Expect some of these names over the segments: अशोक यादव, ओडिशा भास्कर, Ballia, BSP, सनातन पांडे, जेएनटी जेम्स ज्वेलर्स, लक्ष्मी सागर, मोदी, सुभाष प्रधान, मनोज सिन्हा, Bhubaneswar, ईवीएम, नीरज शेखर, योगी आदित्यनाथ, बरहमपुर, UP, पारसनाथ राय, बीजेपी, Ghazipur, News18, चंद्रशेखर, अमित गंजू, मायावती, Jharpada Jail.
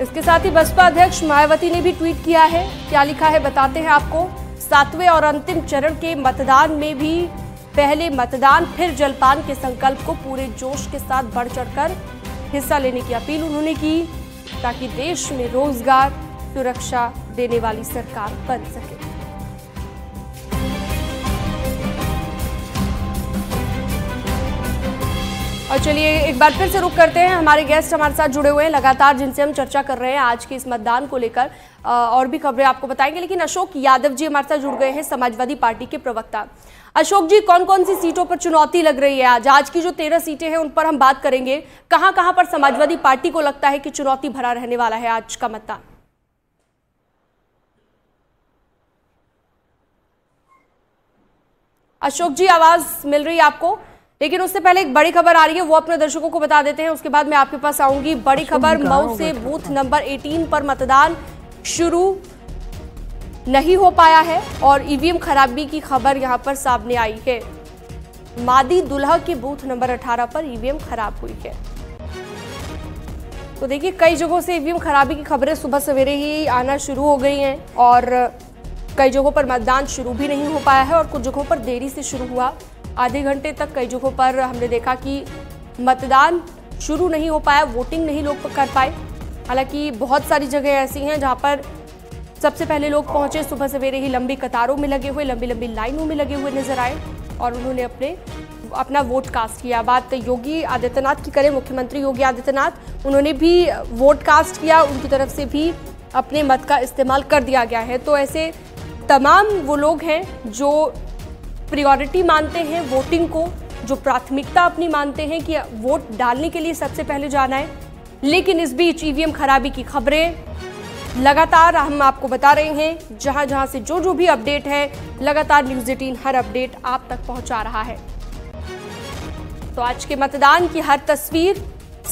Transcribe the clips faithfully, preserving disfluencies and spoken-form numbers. इसके साथ ही बसपा अध्यक्ष मायावती ने भी ट्वीट किया है, क्या लिखा है बताते हैं आपको। सातवें और अंतिम चरण के मतदान में भी पहले मतदान फिर जलपान के संकल्प को पूरे जोश के साथ बढ़ चढ़कर हिस्सा लेने की अपील उन्होंने की, ताकि देश में रोजगार सुरक्षा देने वाली सरकार बन सके। और चलिए एक बार फिर से रुक करते हैं, हमारे गेस्ट हमारे साथ जुड़े हुए हैं लगातार, जिनसे हम चर्चा कर रहे हैं आज के इस मतदान को लेकर, और भी खबरें आपको बताएंगे। लेकिन अशोक यादव जी हमारे साथ जुड़ गए हैं, समाजवादी पार्टी के प्रवक्ता। अशोक जी, कौन कौन सी सीटों पर चुनौती लग रही है आज आज की जो तेरह सीटें हैं उन पर हम बात करेंगे, कहाँ कहाँ पर समाजवादी पार्टी को लगता है कि चुनौती भरा रहने वाला है आज का मतदान? अशोक जी, आवाज मिल रही है आपको? लेकिन उससे पहले एक बड़ी खबर आ रही है, वो अपने दर्शकों को बता देते हैं, उसके बाद मैं आपके पास आऊंगी। बड़ी खबर, मऊ से बूथ नंबर अठारह पर मतदान शुरू नहीं हो पाया है और ईवीएम खराबी की खबर यहां पर सामने आई है। मादी दुल्हा के बूथ नंबर अठारह पर ईवीएम खराब हुई है। तो देखिए, कई जगहों से ईवीएम खराबी की खबरें सुबह सवेरे ही आना शुरू हो गई हैं और कई जगहों पर मतदान शुरू भी नहीं हो पाया है और कुछ जगहों पर देरी से शुरू हुआ, आधे घंटे तक कई जगहों पर हमने देखा कि मतदान शुरू नहीं हो पाया, वोटिंग नहीं लोग कर पाए। हालांकि बहुत सारी जगह ऐसी हैं जहां पर सबसे पहले लोग पहुंचे, सुबह सवेरे ही लंबी कतारों में लगे हुए, लंबी लंबी लाइनों में लगे हुए नजर आए और उन्होंने अपने अपना वोट कास्ट किया। बात योगी आदित्यनाथ की करें, मुख्यमंत्री योगी आदित्यनाथ, उन्होंने भी वोट कास्ट किया, उनकी तरफ से भी अपने मत का इस्तेमाल कर दिया गया है। तो ऐसे तमाम वो लोग हैं जो प्रायोरिटी मानते हैं वोटिंग को, जो प्राथमिकता अपनी मानते हैं कि वोट डालने के लिए सबसे पहले जाना है। लेकिन इस बीच ईवीएम खराबी की खबरें लगातार हम आपको बता रहे हैं, जहां जहां से जो जो भी अपडेट है लगातार न्यूज़ अठारह हर अपडेट आप तक पहुंचा रहा है। तो आज के मतदान की हर तस्वीर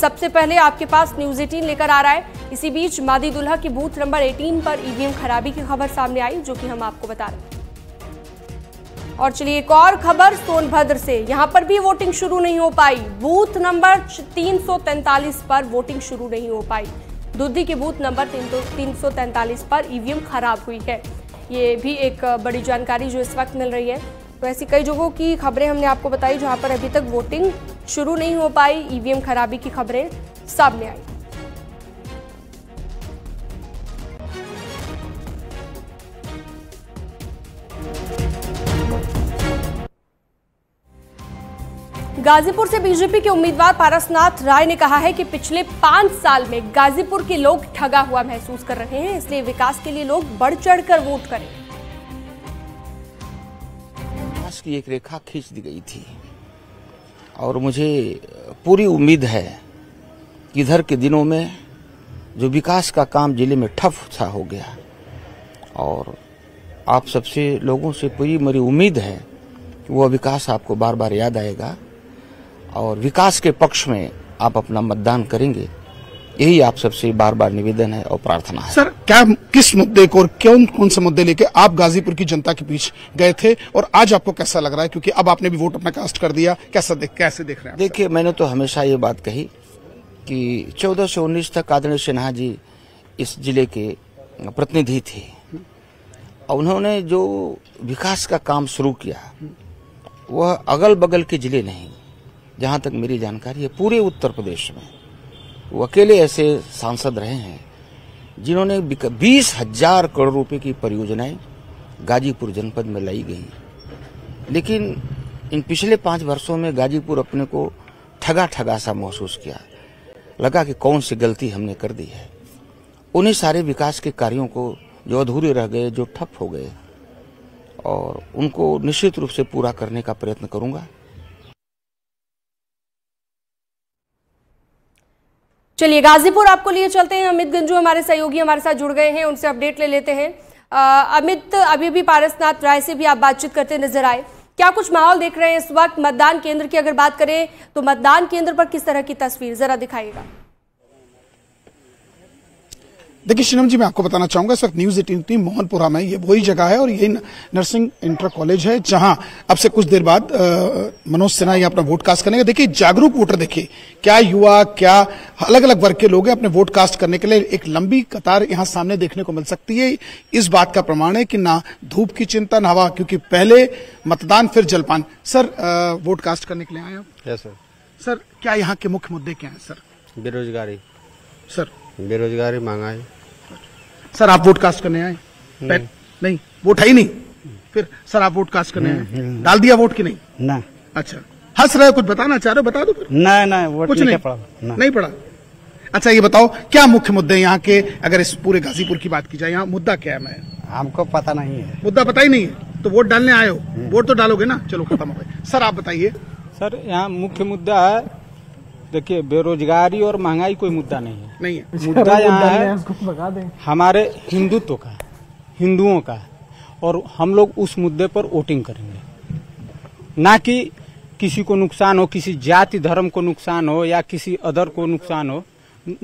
सबसे पहले आपके पास न्यूज़ अठारह लेकर आ रहा है। इसी बीच मादी दुल्हा के बूथ नंबर अठारह पर ईवीएम खराबी की खबर सामने आई, जो कि हम आपको बता रहे हैं। और चलिए एक और खबर सोनभद्र से, यहां पर भी वोटिंग शुरू नहीं हो पाई, बूथ नंबर तीन सौ तैंतालीस पर वोटिंग शुरू नहीं हो पाई। दुद्धी के बूथ नंबर तीन सौ तैंतालीस पर ईवीएम खराब हुई है, ये भी एक बड़ी जानकारी जो इस वक्त मिल रही है। तो ऐसी कई जगहों की खबरें हमने आपको बताई जहां पर अभी तक वोटिंग शुरू नहीं हो पाई, ईवीएम खराबी की खबरें सामने आई। गाजीपुर से बीजेपी के उम्मीदवार पारसनाथ राय ने कहा है कि पिछले पांच साल में गाजीपुर के लोग ठगा हुआ महसूस कर रहे हैं, इसलिए विकास के लिए लोग बढ़ चढ़कर वोट करें। विकास की एक रेखा खींच दी गई थी और मुझे पूरी उम्मीद है कि इधर के दिनों में जो विकास का काम जिले में ठप सा हो गया, और आप सबसे लोगों से पूरी मेरी उम्मीद है कि वो विकास आपको बार बार याद आएगा और विकास के पक्ष में आप अपना मतदान करेंगे, यही आप सबसे बार बार निवेदन है और प्रार्थना है। सर, क्या किस मुद्दे को और कौन कौन से मुद्दे लेके आप गाजीपुर की जनता के बीच गए थे और आज आपको कैसा लग रहा है, क्योंकि अब आपने भी वोट अपना कास्ट कर दिया, कैसा देख, कैसे देख रहे हैं? देखिए, मैंने तो हमेशा ये बात कही कि चौदह से उन्नीस तक नीरज शेखर जी इस जिले के प्रतिनिधि थे और उन्होंने जो विकास का काम शुरू किया वह अगल बगल के जिले नहीं, जहाँ तक मेरी जानकारी है पूरे उत्तर प्रदेश में वो अकेले ऐसे सांसद रहे हैं जिन्होंने बीस हजार करोड़ रुपए की परियोजनाएं गाजीपुर जनपद में लाई गई, लेकिन इन पिछले पाँच वर्षों में गाजीपुर अपने को ठगा ठगा सा महसूस किया, लगा कि कौन सी गलती हमने कर दी है। उन्हीं सारे विकास के कार्यों को जो अधूरे रह गए, जो ठप हो गए, और उनको निश्चित रूप से पूरा करने का प्रयत्न करूंगा। चलिए गाजीपुर आपको लिए चलते हैं, अमित गंजू हमारे सहयोगी हमारे साथ जुड़ गए हैं, उनसे अपडेट ले लेते हैं। आ, अमित, अभी भी पारसनाथ राय से भी आप बातचीत करते नजर आए, क्या कुछ माहौल देख रहे हैं इस वक्त? मतदान केंद्र की अगर बात करें तो मतदान केंद्र पर किस तरह की तस्वीर, जरा दिखाइएगा। देखिए शिनम जी, मैं आपको बताना चाहूंगा इस वक्त न्यूज़ अठारह टीम मोहनपुरा में, ये वही जगह है और ये नर्सिंग इंटर कॉलेज है जहां अब से कुछ देर बाद मनोज सिन्हा ये अपना वोट कास्ट करेंगे। देखिए जागरूक वोटर, देखिए क्या युवा, क्या अलग अलग वर्ग के लोग हैं अपने वोट कास्ट करने के लिए। एक लंबी कतार यहाँ सामने देखने को मिल सकती है। इस बात का प्रमाण है कि ना धूप की चिंता, ना हवा, क्योंकि पहले मतदान फिर जलपान। सर वोट कास्ट करने के लिए आए आप? Yes sir. सर क्या यहाँ के मुख्य मुद्दे क्या है? सर बेरोजगारी। सर बेरोजगारी, महंगाई। सर आप वोट कास्ट करने आए? नहीं, नहीं वोट है ही नहीं। फिर सर आप वोट कास्ट करने आए, डाल दिया वोट की नहीं? ना। अच्छा हंस रहे हो, कुछ बताना चाह रहे हो, बता दो फिर। ना, ना, वोट कुछ नहीं पड़ा, नहीं पड़ा। अच्छा ये बताओ क्या मुख्य मुद्दे यहाँ के, अगर इस पूरे गाजीपुर की बात की जाए यहाँ मुद्दा क्या है? मैं हमको पता नहीं है, मुद्दा पता ही नहीं है, तो वोट डालने आए हो, वोट तो डालोगे ना। चलो खत्म हो गए। सर आप बताइए। सर यहाँ मुख्य मुद्दा है, देखिए बेरोजगारी और महंगाई कोई मुद्दा नहीं है, नहीं है। मुद्दा यहाँ है हमारे हिंदुत्व का, हिंदुओं का, और हम लोग उस मुद्दे पर वोटिंग करेंगे, ना कि किसी को नुकसान हो, किसी जाति धर्म को नुकसान हो या किसी अदर को नुकसान हो,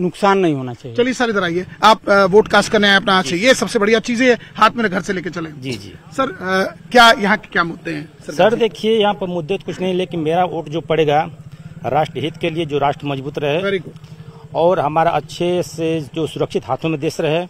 नुकसान नहीं होना चाहिए। चलिए सर इधर आइए, आप वोट कास्ट करने आए अपना, ये सबसे बढ़िया चीज है, हाथ में घर से लेके चले। जी जी सर आ, क्या यहाँ के क्या मुद्दे हैं? सर देखिए यहाँ पर मुद्दे कुछ नहीं, लेकिन मेरा वोट जो पड़ेगा राष्ट्र हित के लिए, जो राष्ट्र मजबूत रहे और हमारा अच्छे से जो सुरक्षित हाथों में देश रहे,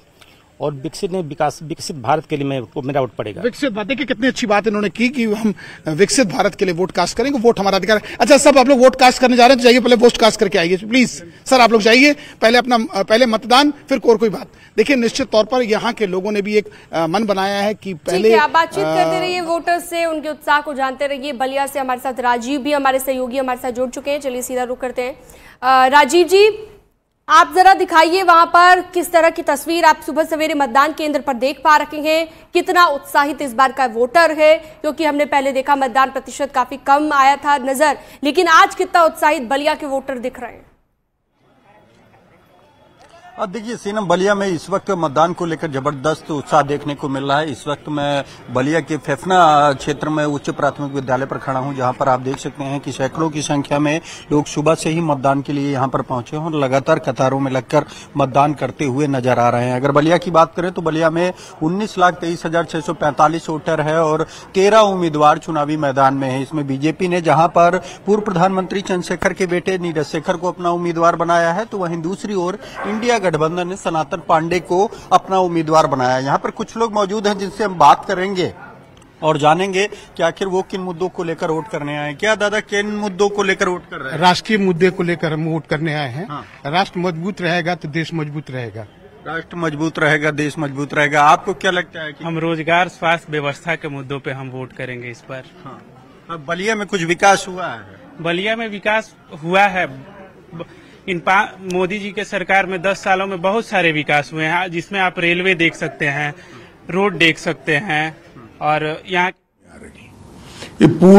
और विकसित ने विकास विकसित भारत के लिए मैं मेरा वोट पड़ेगा। विकसित भारत, देखिए कितनी अच्छी बात इन्होंने की कि हम विकसित भारत के लिए वोट कास्ट करेंगे, वोट हमारा अधिकार है। अच्छा सब आप लोग वोट कास्ट करने जा रहे हैं तो जाइए पहले वोट कास्ट करके आइए प्लीज। सर आप लोग जाइए पहले अपना, पहले मतदान फिर और कोई बात। देखिए निश्चित तौर पर यहाँ के लोगों ने भी एक आ, मन बनाया है कि पहले आप बातचीत करते रहिए वोटर्स से, उनके उत्साह को जानते रहिए। बलिया से हमारे साथ राजीव भी, हमारे सहयोगी हमारे साथ जुड़ चुके हैं। चलिए सीधा रुख करते हैं। राजीव जी आप जरा दिखाइए वहां पर किस तरह की तस्वीर आप सुबह सवेरे मतदान केंद्र पर देख पा रहे हैं, कितना उत्साहित इस बार का वोटर है, क्योंकि हमने पहले देखा मतदान प्रतिशत काफी कम आया था नजर, लेकिन आज कितना उत्साहित बलिया के वोटर दिख रहे हैं? अब देखिए सीनम, बलिया में इस वक्त मतदान को लेकर जबरदस्त उत्साह देखने को मिल रहा है। इस वक्त मैं बलिया के फेफना क्षेत्र में उच्च प्राथमिक विद्यालय पर खड़ा हूं, जहां पर आप देख सकते हैं कि सैकड़ों की संख्या में लोग सुबह से ही मतदान के लिए यहां पर पहुंचे हैं और लगातार कतारों में लगकर मतदान करते हुए नजर आ रहे हैं। अगर बलिया की बात करें तो बलिया में उन्नीस लाख तेईस हजार छह सौ पैंतालीस वोटर है और तेरह उम्मीदवार चुनावी मैदान में है। इसमें बीजेपी ने जहां पर पूर्व प्रधानमंत्री चंद्रशेखर के बेटे नीरज शेखर को अपना उम्मीदवार बनाया है, तो वहीं दूसरी ओर इंडिया गठबंधन ने सनातन पांडे को अपना उम्मीदवार बनाया। यहाँ पर कुछ लोग मौजूद हैं जिनसे हम बात करेंगे और जानेंगे कि आखिर वो किन मुद्दों को लेकर वोट करने आए। क्या दादा किन मुद्दों को लेकर वोट कर रहे हैं? राष्ट्रीय मुद्दे को लेकर हम वोट करने आए हैं। हाँ। राष्ट्र मजबूत रहेगा तो देश मजबूत रहेगा, राष्ट्र मजबूत रहेगा देश मजबूत रहेगा। आपको क्या लगता है कि हम रोजगार, स्वास्थ्य, व्यवस्था के मुद्दों पर हम वोट करेंगे इस पर। हाँ। बलिया में कुछ विकास हुआ है? बलिया में विकास हुआ है, इन मोदी जी के सरकार में दस सालों में बहुत सारे विकास हुए हैं, जिसमें आप रेलवे देख सकते हैं, रोड देख सकते हैं और यहाँ ये पूरा